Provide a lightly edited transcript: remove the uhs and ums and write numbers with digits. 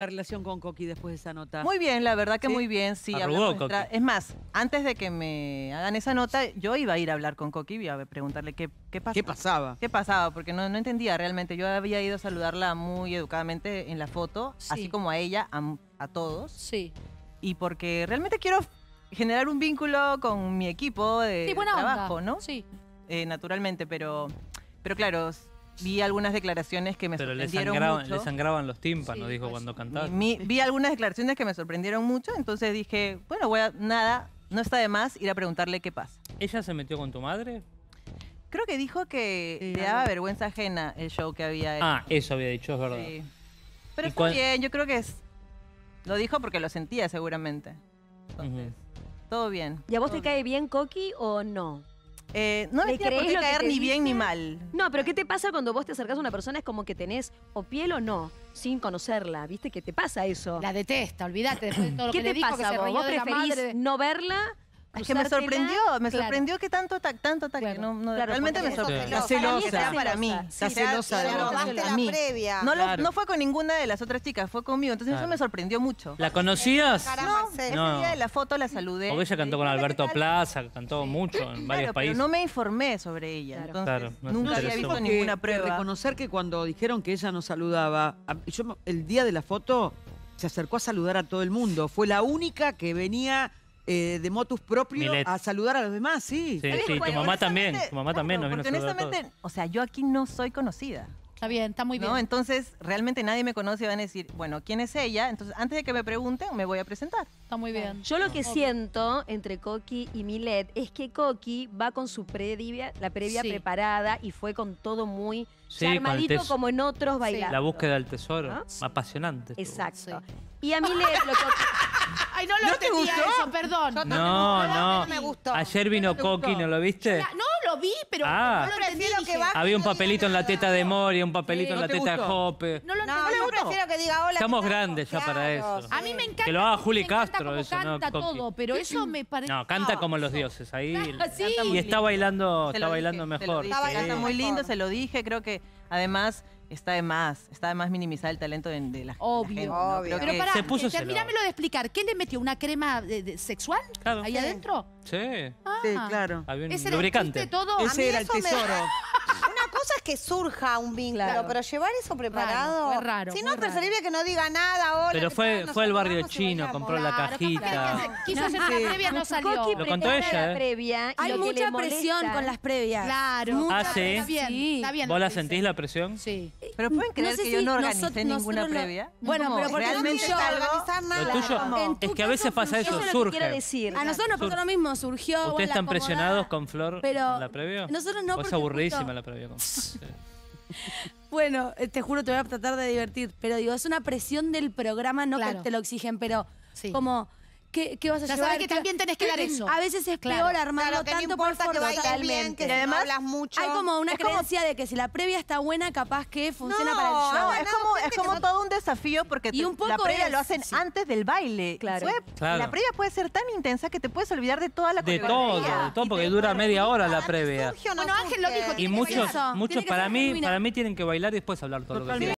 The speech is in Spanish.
La relación con Coki después de esa nota. Muy bien, la verdad que ¿sí? Muy bien, sí. Es más, antes de que me hagan esa nota, yo iba a ir a hablar con Coki y a preguntarle qué pasaba. ¿Qué pasaba? ¿Qué pasaba? Porque no entendía realmente. Yo había ido a saludarla muy educadamente en la foto, sí. Así como a ella, a todos. Sí. Y porque realmente quiero generar un vínculo con mi equipo de sí, buena trabajo, onda. ¿No? Sí. Naturalmente, pero claro... Vi algunas declaraciones que me sorprendieron mucho. Le sangraban los tímpanos, sí, dijo pues, cuando cantaba. Vi algunas declaraciones que me sorprendieron mucho, entonces dije, bueno, no está de más ir a preguntarle qué pasa. ¿Ella se metió con tu madre? Creo que dijo que le daba vergüenza ajena el show que había hecho. Ah, eso había dicho, es verdad. Sí. Pero está bien, yo creo que lo dijo porque lo sentía seguramente. Entonces, todo bien. ¿Y a vos te cae bien Coki o no? No me tiene por qué caer ni bien ni mal. No, pero ¿qué te pasa cuando vos te acercás a una persona? Es como que tenés o piel o no, sin conocerla. ¿Viste que te pasa eso? La detesta, olvídate después de todo lo que le dijo. ¿Qué te pasa vos? ¿Vos preferís no verla? Es que me sorprendió que tanto ataque. Claro. Claro, realmente me sorprendió. Está celosa. Para mí. Está celosa. No fue con ninguna de las otras chicas, fue conmigo. Entonces claro. Eso me sorprendió mucho. ¿La conocías? No, ese día de la foto la saludé. O ella cantó con Alberto Plaza, cantó mucho en varios países. Pero no me informé sobre ella. Entonces, nunca había visto ninguna prueba. Reconocer que cuando dijeron que ella no saludaba, yo el día de la foto se acercó a saludar a todo el mundo. Fue la única que venía... de motus propio Milett. A saludar a los demás, sí. Sí, sí, tu mamá también. Tu mamá también nos vino a saludar. Honestamente, o sea, yo aquí no soy conocida. Está bien, está muy bien. No, entonces realmente nadie me conoce y van a decir, bueno, ¿quién es ella? Entonces, antes de que me pregunten, me voy a presentar. Está muy bien. Yo lo que siento entre Coki y Milett es que Coki va con su previa, la previa preparada y fue con todo muy armadito como en otros bailados. La búsqueda del tesoro, apasionante. Exacto. Sí. Y a Milett lo que... Ay, no lo entendía eso, perdón. No me gustó. Ayer vino Coki, ¿no lo viste? No lo vi, pero no lo entendí. Había un papelito en la teta de Moria, un papelito en la teta de Jope. No, yo prefiero que diga hola. Estamos grandes ya para eso. A mí me encanta. Que lo haga Juli Castro eso, ¿no? Canta todo, pero eso me parece... No, canta como los dioses, ahí. Y está bailando mejor. Está muy lindo, se lo dije, creo que además... Está de más minimizar el talento de la gente. Obvio. No, pero para, terminámelo de explicar. ¿Qué le metió? ¿Una crema sexual ahí adentro? Sí. Ah. Sí, claro. Había un lubricante. Todo. Ese era el tesoro. Una cosa es que surja un vínculo, pero llevar eso preparado... Raro, raro. Si no, preferible que no diga nada. Hola, pero fue el barrio chino, compró la cajita. Quiso hacer una previa, no salió. Lo contó ella, Hay mucha presión con las previas. Claro. Ah, sí. Está bien. ¿Vos la sentís la presión? Sí. Pero pueden creer que yo no organicé ninguna previa. Bueno, pero porque realmente no organizar nada. Es que a veces pasa eso, surge. A nosotros nos pasó lo mismo, surgió. ¿Ustedes están presionados con Flor en la previa? Nosotros no. Es aburridísima la previa. Bueno, te juro, te voy a tratar de divertir, pero digo, es una presión del programa, no que te lo exigen, pero como, ¿qué vas a llevar? Sabes que también tenés que dar eso. A veces es peor armarlo tanto por fondo, totalmente. Y además, hay como una creencia de que si la previa está buena, capaz que funciona para el show. No, es como todo un desafío, porque la previa lo hacen antes del baile. Claro. La previa puede ser tan intensa que te puedes olvidar de toda la coreografía. De todo, porque dura media hora la previa. Bueno, Ángel lo dijo. Y muchos para mí tienen que bailar y después hablar todo lo que quieran.